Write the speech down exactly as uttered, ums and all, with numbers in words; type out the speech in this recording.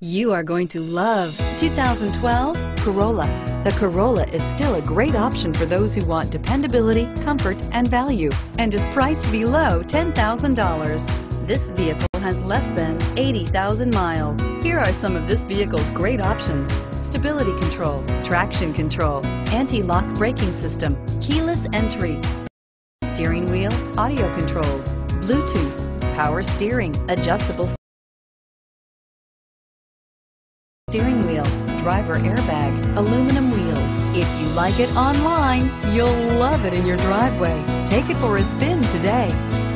You are going to love two thousand twelve Corolla. The Corolla is still a great option for those who want dependability, comfort, and value, and is priced below ten thousand dollars. This vehicle has less than eighty thousand miles. Here are some of this vehicle's great options: stability control, traction control, anti-lock braking system, keyless entry, steering wheel audio controls, Bluetooth, power steering, adjustable steering wheel, driver airbag, aluminum wheels. If you like it online, you'll love it in your driveway. Take it for a spin today.